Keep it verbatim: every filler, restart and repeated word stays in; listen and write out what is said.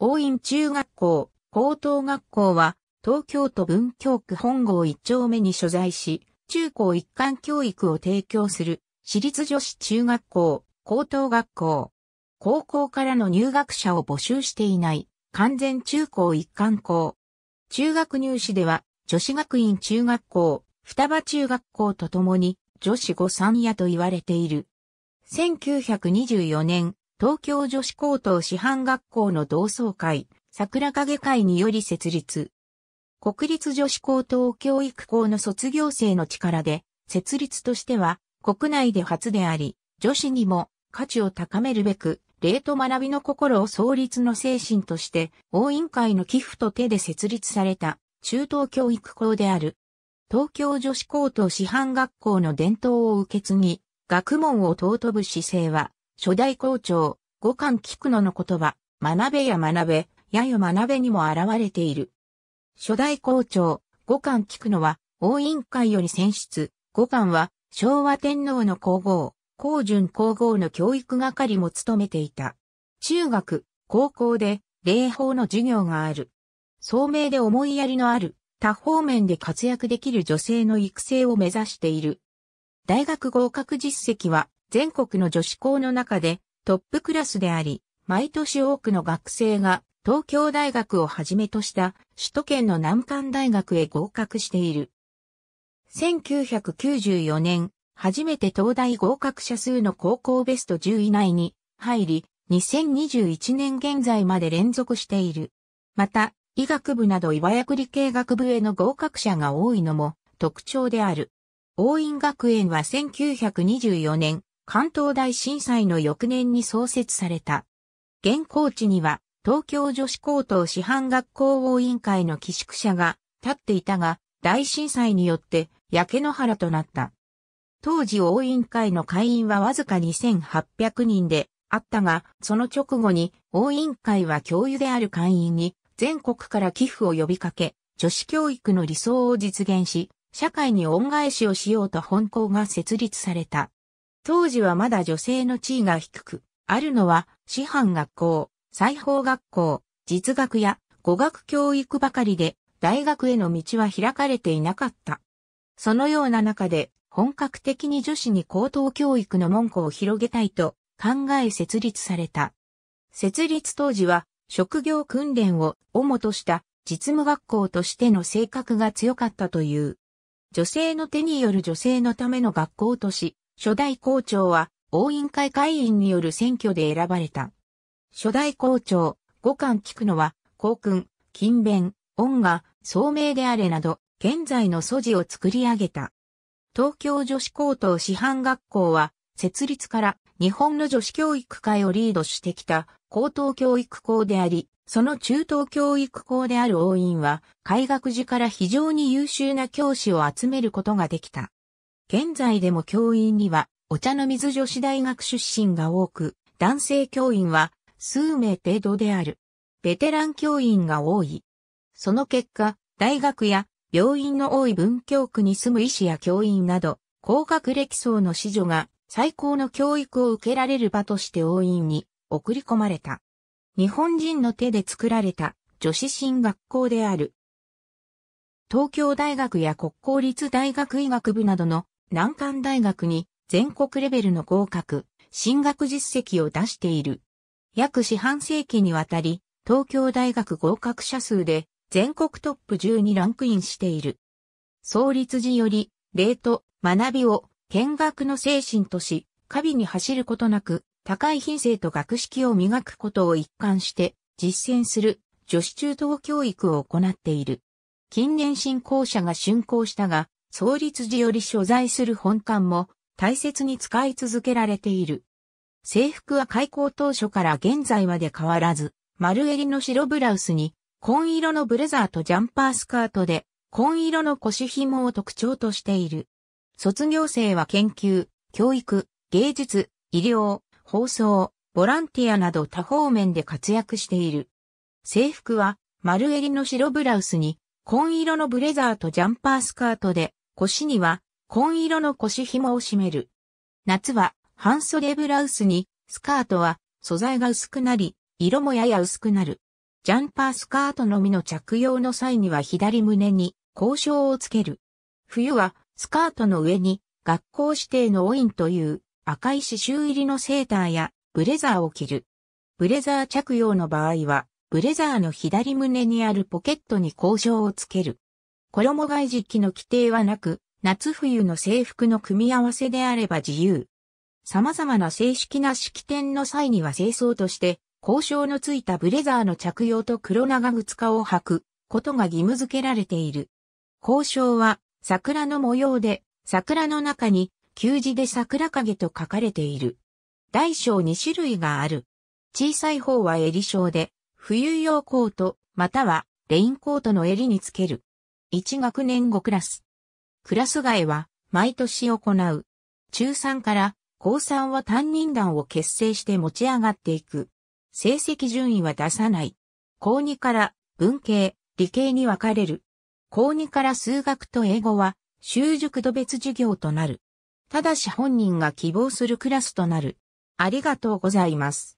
桜蔭中学校、高等学校は、東京都文京区本郷いち丁目に所在し、中高一貫教育を提供する、私立女子中学校、高等学校。高校からの入学者を募集していない、完全中高一貫校。中学入試では、女子学院中学校、双葉中学校とともに、女子御三家と言われている。せんきゅうひゃくにじゅうよねん、東京女子高等師範学校の同窓会、桜影会により設立。国立女子高等教育校の卒業生の力で、設立としては、国内で初であり、女子にも価値を高めるべく、礼と学びの心を創立の精神として、桜蔭会の寄付と手で設立された、中等教育校である。東京女子高等師範学校の伝統を受け継ぎ、学問を尊ぶ姿勢は、初代校長、後閑菊乃の言葉、学べや学べ、やよ学べにも現れている。初代校長、後閑菊乃は、桜蔭会より選出、後閑は、昭和天皇の皇后、光順皇后の教育係も務めていた。中学、高校で、礼法の授業がある。聡明で思いやりのある、多方面で活躍できる女性の育成を目指している。大学合格実績は、全国の女子校の中でトップクラスであり、毎年多くの学生が東京大学をはじめとした首都圏の難関大学へ合格している。せんきゅうひゃくきゅうじゅうよねん、初めて東大合格者数の高校ベストじゅう以内に入り、にせんにじゅういちねん現在まで連続している。また、医学部などいわゆる理系学部への合格者が多いのも特徴である。桜蔭学園はせんきゅうひゃくにじゅうよねん、関東大震災の翌年に創設された。現校地には東京女子高等師範学校桜蔭会の寄宿舎が建っていたが、大震災によって焼け野原となった。当時桜蔭会の会員はわずかにせんはっぴゃくにんであったが、その直後に桜蔭会は教諭である会員に全国から寄付を呼びかけ、女子教育の理想を実現し、社会に恩返しをしようと本校が設立された。当時はまだ女性の地位が低く、あるのは、師範学校、裁縫学校、実学や語学教育ばかりで、大学への道は開かれていなかった。そのような中で、本格的に女子に高等教育の門戸を広げたいと考え設立された。設立当時は、職業訓練を主とした実務学校としての性格が強かったという。女性の手による女性のための学校とし、初代校長は、桜蔭会会員による選挙で選ばれた。初代校長、後閑菊乃は、校訓、勤勉、恩が、聡明であれなど、現在の素地を作り上げた。東京女子高等師範学校は、設立から日本の女子教育界をリードしてきた高等教育校であり、その中等教育校である桜蔭は、開学時から非常に優秀な教師を集めることができた。現在でも教員にはお茶の水女子大学出身が多く、男性教員は数名程度である。ベテラン教員が多い。その結果、大学や病院の多い文京区に住む医師や教員など、高学歴層の子女が最高の教育を受けられる場として桜蔭に送り込まれた。日本人の手で作られた女子進学校である。東京大学や国公立大学医学部などの難関大学に全国レベルの合格、進学実績を出している。約四半世紀にわたり、東京大学合格者数で全国トップじゅうにランクインしている。創立時より、礼と学びを見学の精神とし、華美に走ることなく、高い品性と学識を磨くことを一貫して実践する女子中等教育を行っている。近年新校舎が竣工したが、創立時より所在する本館も大切に使い続けられている。制服は開校当初から現在まで変わらず、丸襟の白ブラウスに紺色のブレザーとジャンパースカートで、紺色の腰紐を特徴としている。卒業生は研究、教育、芸術、医療、放送、ボランティアなど多方面で活躍している。制服は丸襟の白ブラウスに紺色のブレザーとジャンパースカートで、腰には紺色の腰紐を締める。夏は半袖ブラウスに、スカートは素材が薄くなり、色もやや薄くなる。ジャンパースカートのみの着用の際には左胸に校章をつける。冬はスカートの上に学校指定のオインという赤い刺繍入りのセーターやブレザーを着る。ブレザー着用の場合はブレザーの左胸にあるポケットに校章をつける。衣替え時期の規定はなく、夏冬の制服の組み合わせであれば自由。様々な正式な式典の際には正装として、校章のついたブレザーの着用と黒長靴下を履くことが義務付けられている。校章は桜の模様で、桜の中に旧字で桜影と書かれている。大小に種類がある。小さい方は襟章で、冬用コートまたはレインコートの襟につける。いち学年ごクラス。クラス替えは毎年行う。中さんからこうさんは担任団を結成して持ち上がっていく。成績順位は出さない。こうにから文系、理系に分かれる。こうにから数学と英語は習熟度別授業となる。ただし本人が希望するクラスとなる。ありがとうございます。